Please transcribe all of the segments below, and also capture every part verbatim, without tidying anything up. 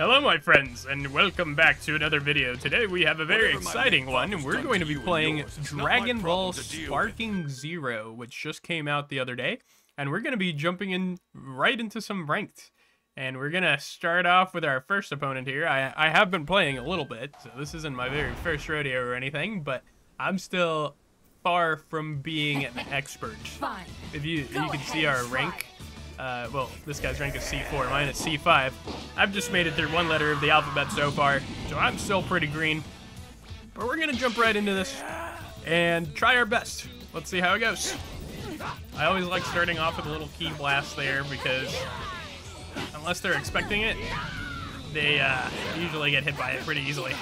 Hello my friends, and welcome back to another video. Today we have a very exciting one, and we're going to be playing Dragon Ball Sparking Zero, which just came out the other day, and we're going to be jumping in right into some ranked. And we're going to start off with our first opponent here. I, I have been playing a little bit, so this isn't my very first rodeo or anything, but I'm still far from being an expert. If you, you can see our rank. Uh, well, this guy's rank is C four, mine is C five. I've just made it through one letter of the alphabet so far, so I'm still pretty green. But we're gonna jump right into this and try our best. Let's see how it goes. I always like starting off with a little key blast there because unless they're expecting it, they uh, usually get hit by it pretty easily.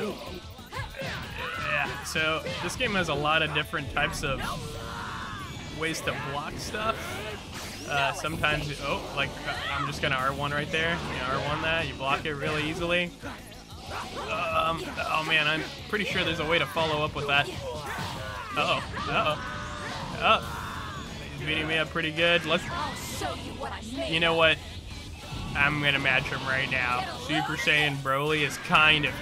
Ooh. Yeah, so this game has a lot of different types of ways to block stuff. Uh, sometimes, you, oh, like I'm just gonna R one right there. You R one that, you block it really easily. Um, oh man, I'm pretty sure there's a way to follow up with that. Uh oh, uh oh, oh, he's beating me up pretty good. Let's, you know what? I'm gonna match him right now. Super Saiyan Broly is kind of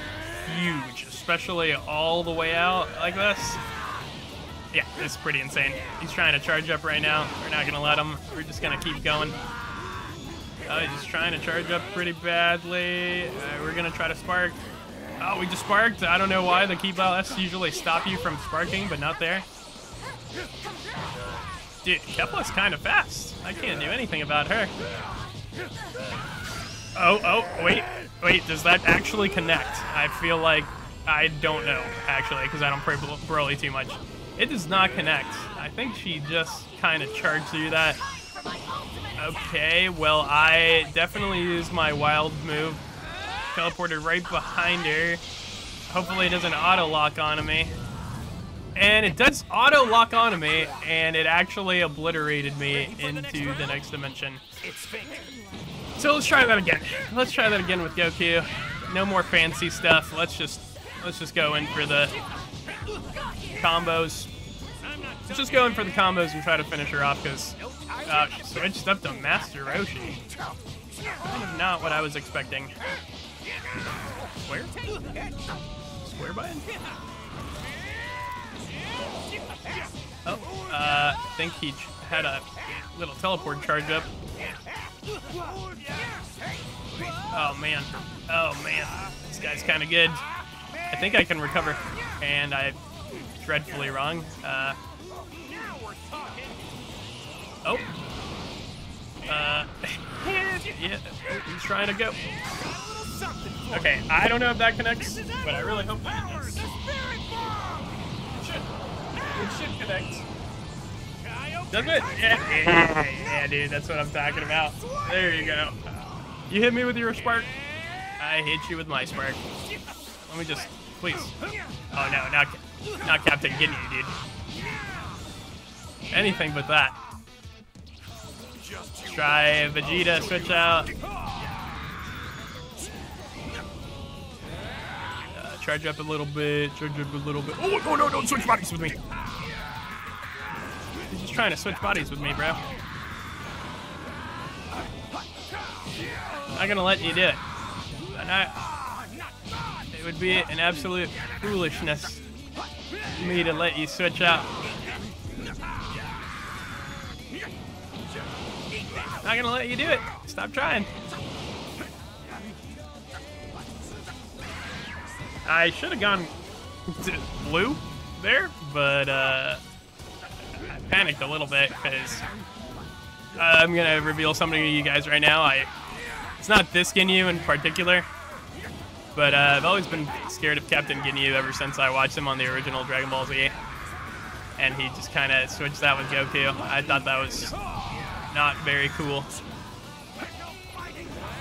huge, especially all the way out like this. Yeah, it's pretty insane. He's trying to charge up right now. We're not gonna let him. We're just gonna keep going. Oh, he's just trying to charge up pretty badly. Uh, we're gonna try to spark. Oh, we just sparked. I don't know why the key blasts usually stop you from sparking, but not there. Dude, Kefla's kind of fast. I can't do anything about her. Oh, oh, wait, wait. Does that actually connect? I feel like I don't know actually because I don't play Broly too much. It does not connect. I think she just kind of charged through that. Okay, well, I definitely used my wild move. Teleported right behind her. Hopefully it doesn't auto-lock onto me. And it does auto-lock onto me, and it actually obliterated me into the next dimension. So let's try that again. Let's try that again with Goku. No more fancy stuff. Let's just, let's just go in for the combos. Let's just go in for the combos and try to finish her off because uh, she switched up to Master Roshi. Kind of not what I was expecting. Square? Square button? Oh, uh, I think he had a little teleport charge up. Oh man. Oh man. This guy's kind of good. I think I can recover. And I dreadfully wrong. Uh, oh. Uh, yeah, he's trying to go. Okay, I don't know if that connects, but I really hope that does. It should. It should connect. Does it? Yeah, yeah, yeah, dude, that's what I'm talking about. There you go. You hit me with your spark. I hit you with my spark. Let me just, please. Oh, no, not Not Captain Ginyu, dude. Anything but that. Let's try Vegeta, switch out. Uh, charge up a little bit, charge up a little bit. Oh, no, no, don't switch bodies with me. He's just trying to switch bodies with me, bro. I'm not gonna let you do it. And I, it would be an absolute foolishness me to let you switch out. Not gonna let you do it. Stop trying. I should have gone blue there, but uh, I panicked a little bit because I'm gonna reveal something to you guys right now. I it's not this Ginyu in particular. But uh, I've always been scared of Captain Ginyu ever since I watched him on the original Dragon Ball Z. And he just kind of switched that with Goku. I thought that was not very cool.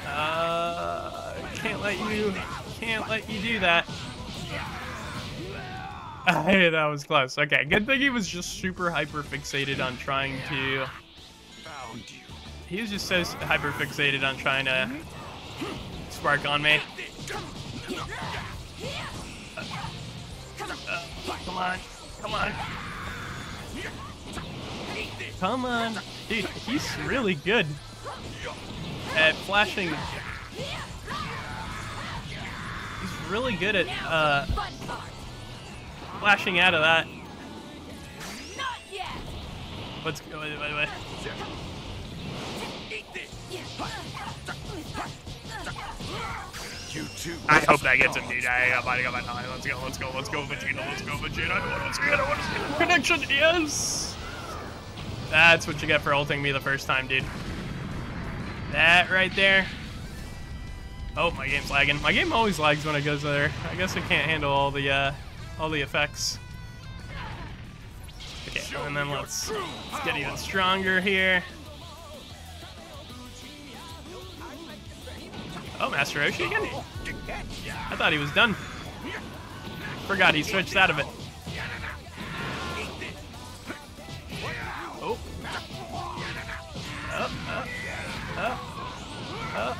Uh, can't let you, can't let you do that. Hey, that was close. Okay, good thing he was just super hyper fixated on trying to... He was just so hyper fixated on trying to spark on me. Uh, uh, come on, come on. Come on. Dude, he's really good at flashing He's really good at uh, flashing out of that. Let's go. Wait, wait, wait. I hope that gets him, dude. I got mine, I got mine. Right, let's go, let's go, let's go, Vegeta, let's go, Vegeta. I want to see it, I want to see the connection. Yes! That's what you get for ulting me the first time, dude. That right there. Oh, my game's lagging. My game always lags when it goes there. I guess I can't handle all the, uh, all the effects. Okay, and then let's, let's get even stronger here. Oh, Master Roshi again? I thought he was done. Forgot he switched out of it. Oh. Up, up, up, up.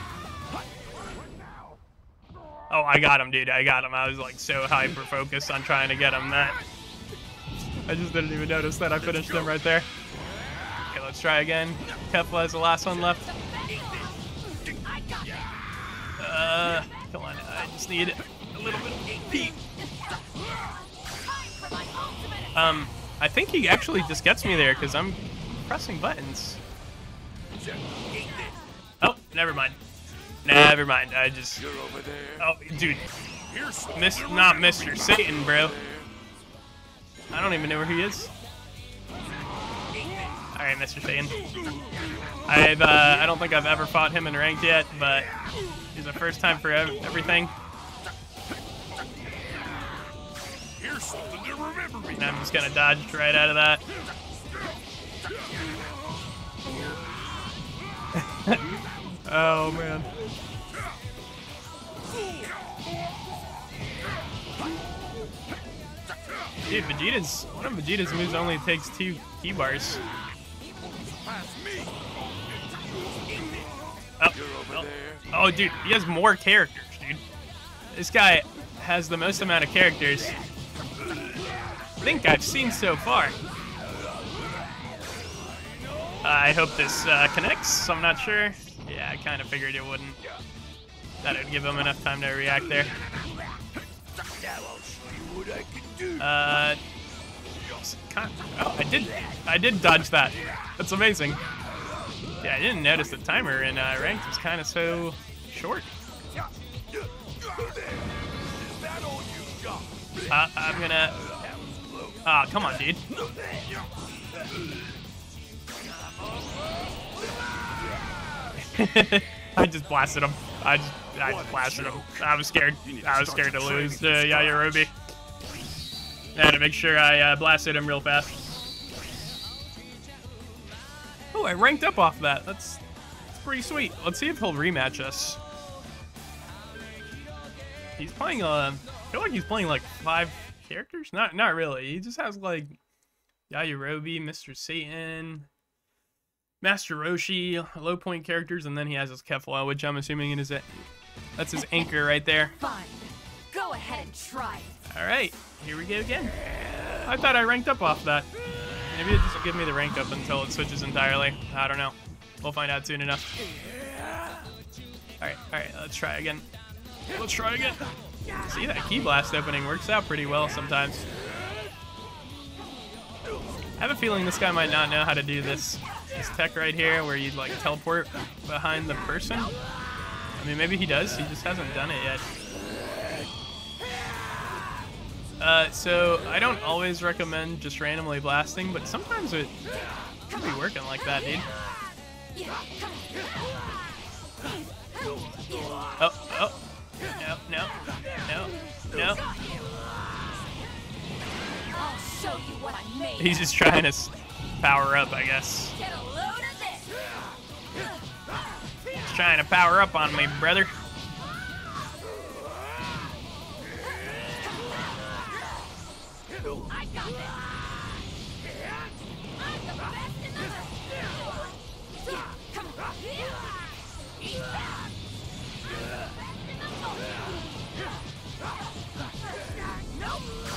Oh, I got him, dude. I got him. I was like so hyper-focused on trying to get him that. I just didn't even notice that I finished him right there. Okay, let's try again. Kefla is the last one left. Uh, come on, I just need a little bit of peak. Um, I think he actually just gets me there because I'm pressing buttons. Oh, never mind. Never mind. I just. Oh, dude. Miss, not Mister Satan, bro. I don't even know where he is. All right, Mister Satan. I've, uh, I don't think I've ever fought him in ranked yet, but. It's the first time for ev everything. Here's something to remember me. And I'm just gonna dodge right out of that. Oh man. Dude, Vegeta's one of Vegeta's moves only takes two key bars. Oh, oh. Oh, dude, he has more characters, dude. This guy has the most amount of characters I think I've seen so far. I hope this uh, connects. I'm not sure. Yeah, I kind of figured it wouldn't. Thought it would give him enough time to react there. Uh, oh, I did. I did dodge that. That's amazing. Yeah, I didn't notice the timer in uh, ranked was kind of so short. Uh, I'm gonna. Ah, oh, come on, dude. I just blasted him. I just, I just blasted him. I was scared. I was scared to lose to uh, Yajirobe. I had to make sure I uh, blasted him real fast. Oh, I ranked up off that. That's, that's pretty sweet. Let's see if he'll rematch us. He's playing, uh, I feel like he's playing like five characters? Not not really. He just has like Yajirobe, Mister Satan, Master Roshi, low point characters, and then he has his Kefla, which I'm assuming it is it. That's his anchor right there. Fine. Go ahead and try. Alright, here we go again. I thought I ranked up off that. Maybe it doesn't give me the rank up until it switches entirely. I don't know. We'll find out soon enough. Alright, alright, let's try again. Let's try again. See, that key blast opening works out pretty well sometimes. I have a feeling this guy might not know how to do this, this tech right here where you like teleport behind the person. I mean, maybe he does. He just hasn't done it yet. Uh, so I don't always recommend just randomly blasting, but sometimes it can be working like that, dude. Oh, oh, no, no, no, no. He's just trying to power up, I guess. He's trying to power up on me, brother.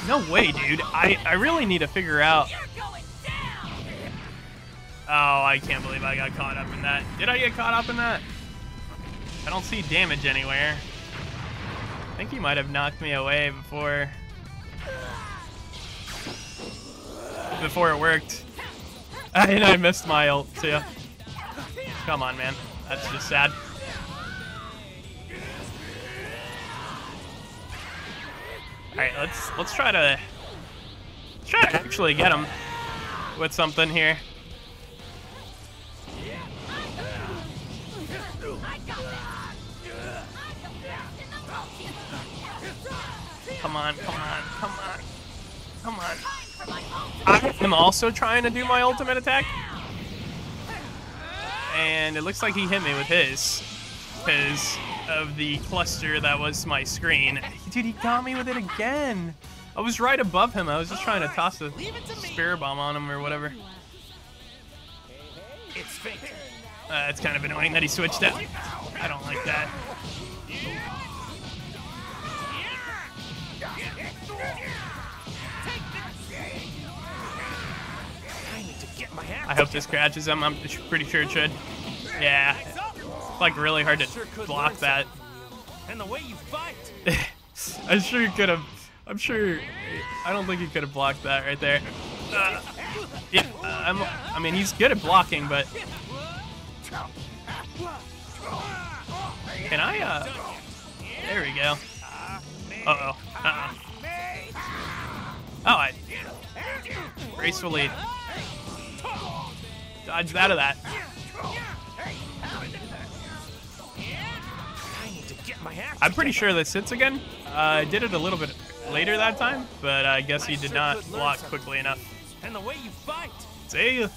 No way, dude. I, I really need to figure out. Oh, I can't believe I got caught up in that. Did I get caught up in that? I don't see damage anywhere. I think he might have knocked me away before before it worked. And I missed my ult too. Come on, man. That's just sad. All right, let's let's try to let's try to actually get him with something here. Come on, come on, come on, come on. I am also trying to do my ultimate attack. And it looks like he hit me with his, because of the cluster that was my screen. Dude, he got me with it again. I was right above him. I was just trying to toss a spear bomb on him or whatever. It's fake. Uh, it's kind of annoying that he switched it. I don't like that. I hope this crashes him. I'm pretty sure it should. Yeah. It's like really hard to block that. And the way you fight. I sure could have. I'm sure. I don't think he could have blocked that right there. Uh, yeah. Uh, I'm, I mean, he's good at blocking, but. Can I? Uh, there we go. Uh oh. Uh oh. Oh, I gracefully dodged out of that. I'm pretty sure this hits again. Uh, I did it a little bit later that time, but I guess he did not block quickly enough. And the way you fight. See ya.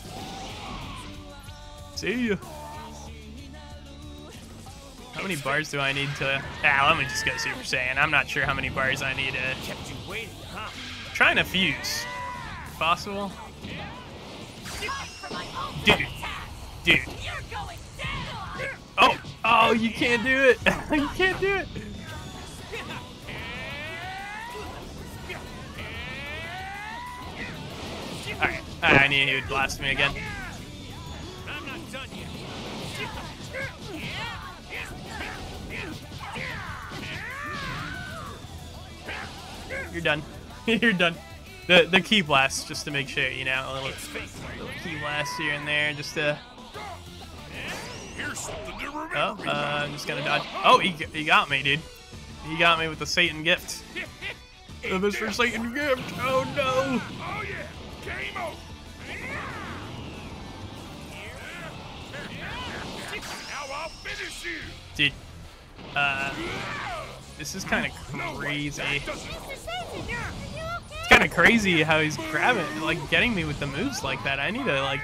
See ya. How many bars do I need to... Ah, let me just go Super Saiyan. I'm not sure how many bars I need to... Kept you waiting, huh? Trying to fuse. Possible? Dude. Dude. Oh! Oh, you can't do it! You can't do it! Alright. Alright, I knew he would blast me again. I'm not done yet. You're done. You're done. The the key blast, just to make sure, you know, a little, a little key blast here and there, just to. Oh, uh, I'm just gonna dodge. Oh, he he got me, dude. He got me with the Satan gift. The Mister Satan gift. Oh no. Oh yeah. Game over. Now I'll finish you. Dude. Uh. This is kind of crazy. It's kind of crazy how he's grabbing, like, getting me with the moves like that. I need to, like,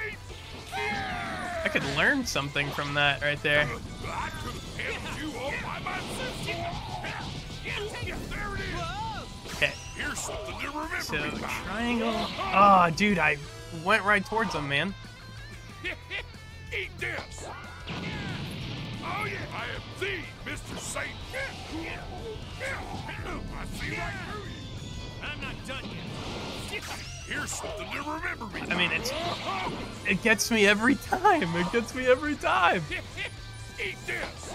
I could learn something from that right there. Okay. So, triangle. Oh, dude, I went right towards him, man. Eat this. Oh yeah, I am the Mister Satan. I see right through you. I'm not done yet. Here's something to remember me. I mean, it's it gets me every time. It gets me every time. Eat this.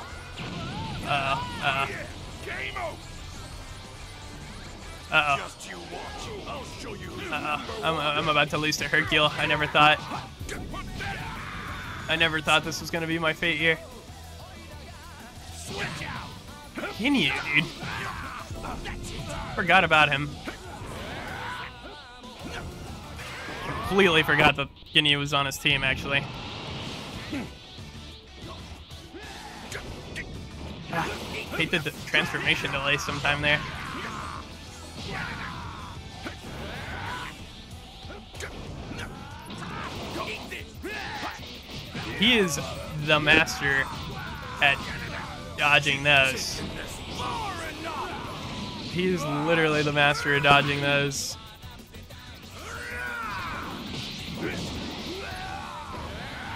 Uh, uh. Game over. Uh oh. Just you watch. I'll show you. Uh oh. I'm I'm about to lose to Hercule. I never thought. I never thought this was gonna be my fate here. Ginyu, dude. Forgot about him. Completely forgot that Ginyu was on his team, actually. Ah, hate the transformation delay sometime there. He is the master at dodging those. He is literally the master of dodging those.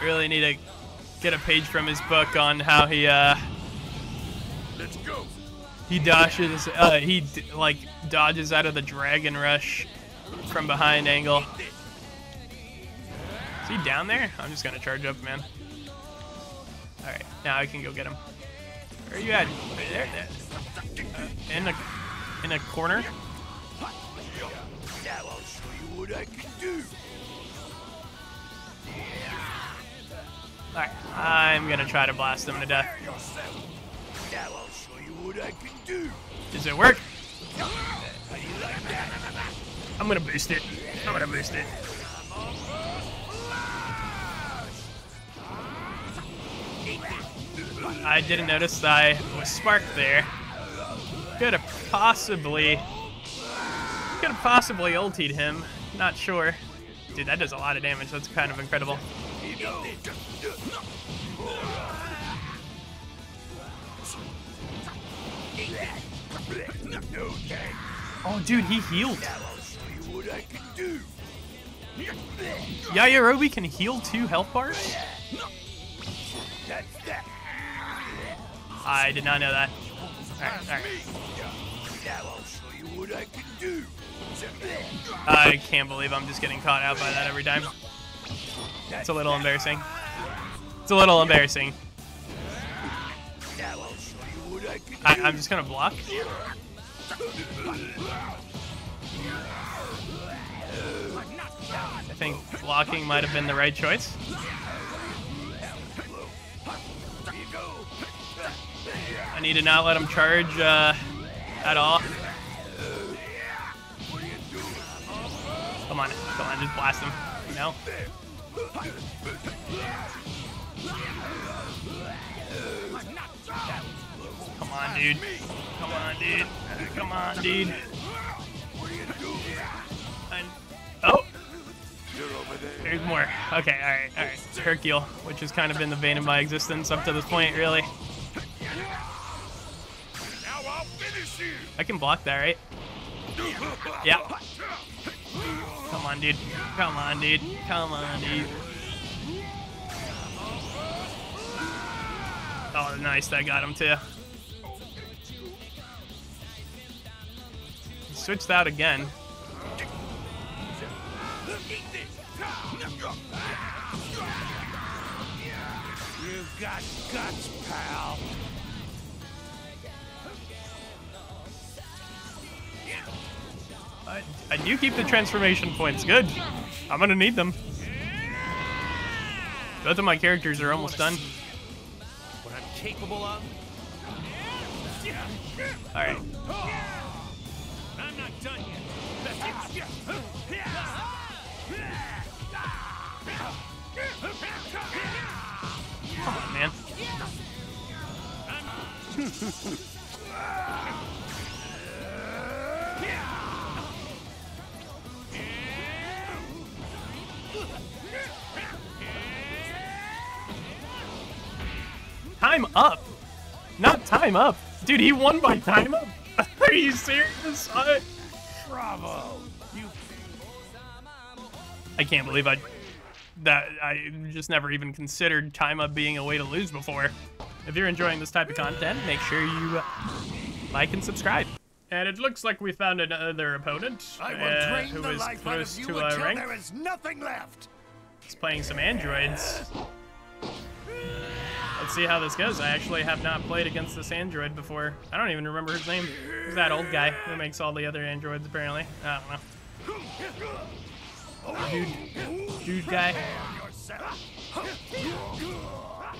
Really need to get a page from his book on how he uh Let's go. He dashes uh he like dodges out of the dragon rush from behind angle. Is he down there? I'm just gonna charge up, man. All right, now I can go get him. Where are you at? Uh, in a in a corner? Now I'll show you what I can do. Alright, I'm gonna try to blast them to death. Now I'll show you what I can do. Does it work? I'm gonna boost it. I'm gonna boost it. I didn't notice I was sparked there. Could have possibly, could have possibly ultied him. Not sure. Dude, that does a lot of damage. That's kind of incredible. Oh, dude, he healed. Yajirobe can heal two health bars? I did not know that. Alright, alright. I can't believe I'm just getting caught out by that every time. It's a little embarrassing. It's a little embarrassing. I, I'm just gonna block. I think blocking might have been the right choice. I need to not let him charge uh, at all. Come on, come on, just blast him. No. Come on, dude. Come on, dude. Come on, dude. And, oh. There's more. Okay, alright, alright. Hercule, which has kind of been the bane of my existence up to this point, really. I can block that, right? Yeah. Come on, dude. Come on, dude. Come on, dude. Oh, nice. That got him, too. Switched out again. You've got guts, pal. I, I do keep the transformation points. Good. I'm gonna need them. Both of my characters are almost done. What I'm capable of. All right. I'm not done yet. Come on, man. Time up? Not time up. Dude, he won by time up? Are you serious? I... Bravo. You... I can't believe I... That I just never even considered time up being a way to lose before. If you're enjoying this type of content, make sure you uh, like and subscribe. And it looks like we found another opponent I will uh, who is close to our rank. There is nothing left. He's playing some androids. Let's see how this goes. I actually have not played against this android before. I don't even remember his name. He's that old guy who makes all the other androids, apparently. I don't know. Dude. Dude guy.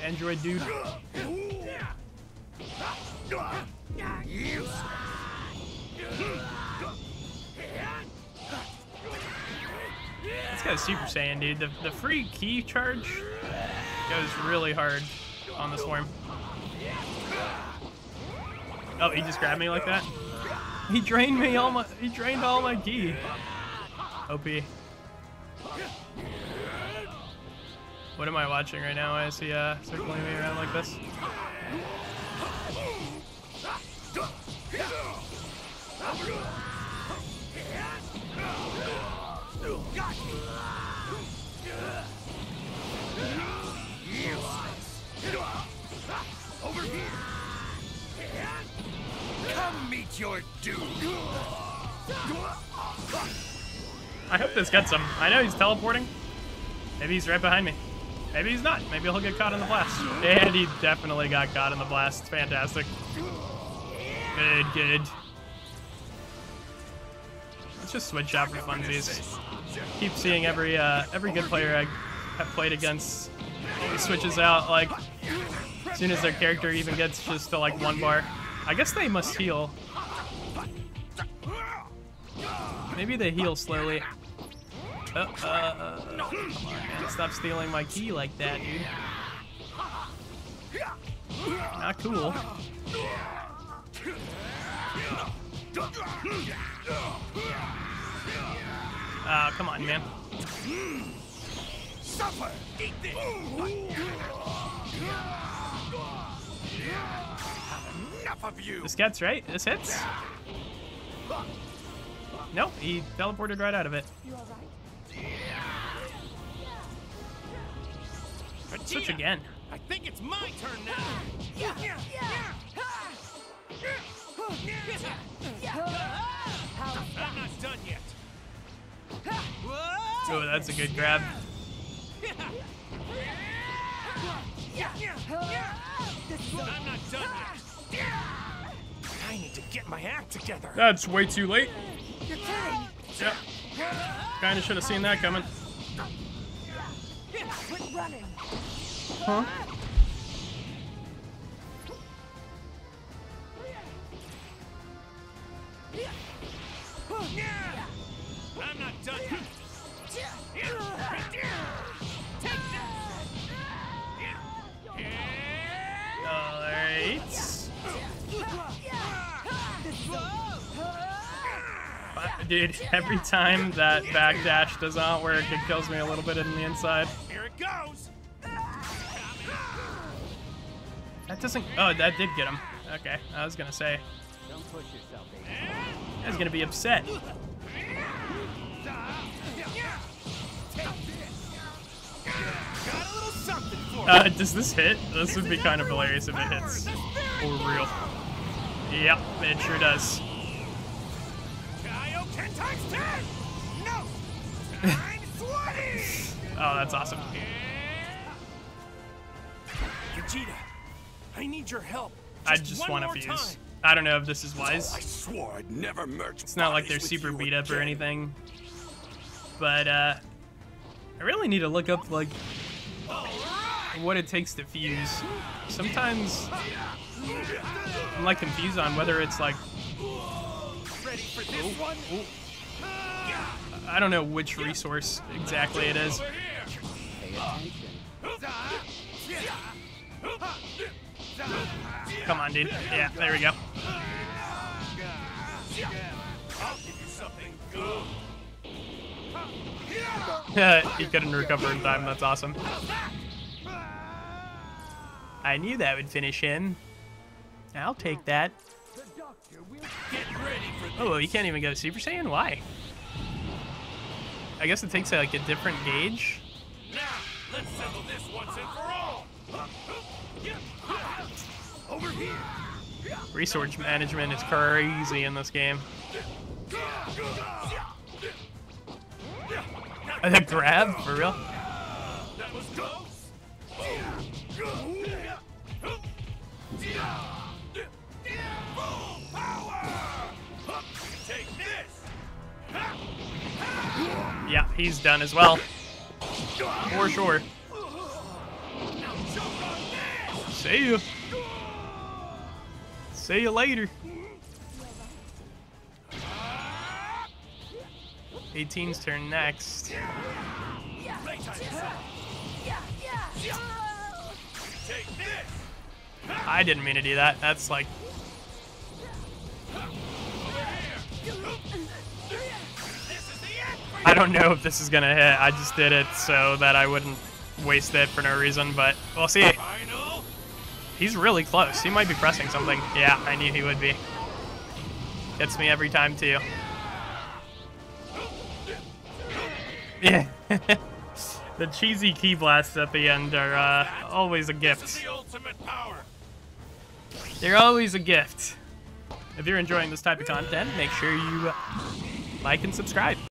Android dude. This guy's Super Saiyan, dude. The, the free key charge goes really hard on this worm. Oh, he just grabbed me like that? He drained me all my he drained all my ki. O P. What am I watching right now? Why is he uh circling me around like this? Over here. Come meet your doom. I hope this gets him. I know he's teleporting. Maybe he's right behind me. Maybe he's not. Maybe he'll get caught in the blast. And he definitely got caught in the blast. Fantastic. Good, good. Let's just switch out for funsies. Keep seeing every uh, every good player I have played against switches out, like, as soon as their character even gets just to, like, one bar. I guess they must heal. Maybe they heal slowly. Uh, uh, uh, come on, man. Stop stealing my key like that, dude. Not cool. Ah, uh, come on, man. Suffer. Eat this. Enough of you. This gets right. This hits. Nope, he teleported right out of it. You all right? Switch again. I think it's my turn now. Yeah. Yeah. I'm not done yet. Oh, that's a good grab. I'm not done yet. I need to get my act together. That's way too late. Yep. Kind of should have seen that coming. Huh? I'm not done. All right. But, dude, every time that backdash does not work, it kills me a little bit in the inside. Here it goes. That doesn't. Oh, that did get him. Okay, I was gonna say. Don't push yourself. That's gonna be upset. Uh, does this hit? This would be kind of hilarious if it hits. For real. Yep, it sure does. Oh, that's awesome. Vegeta, I need your help. I just want to fuse. I don't know if this is wise. I swore I'd never merge. It's not like they're super beat up again. Or anything. But uh I really need to look up like what it takes to fuse. Sometimes I'm like confused on whether it's like ready for this one. I don't know which resource exactly it is. Come on, dude. Yeah, there we go. He couldn't recover in time. That's awesome. I knew that would finish him. I'll take that. Oh, you can't even go Super Saiyan? Why? I guess it takes like a different gauge. Now, let's settle this once and for all. Over here. Resource management is crazy in this game. That grab for real? That was close. Yeah, he's done as well. For sure. See you. See you later. eighteen's turn next. I didn't mean to do that. That's like. I don't know if this is gonna hit. I just did it so that I wouldn't waste it for no reason, but we'll see. He's really close. He might be pressing something. Yeah, I knew he would be. Gets me every time, too. Yeah. The cheesy key blasts at the end are uh, always a gift. They're always a gift. If you're enjoying this type of content, make sure you like and subscribe.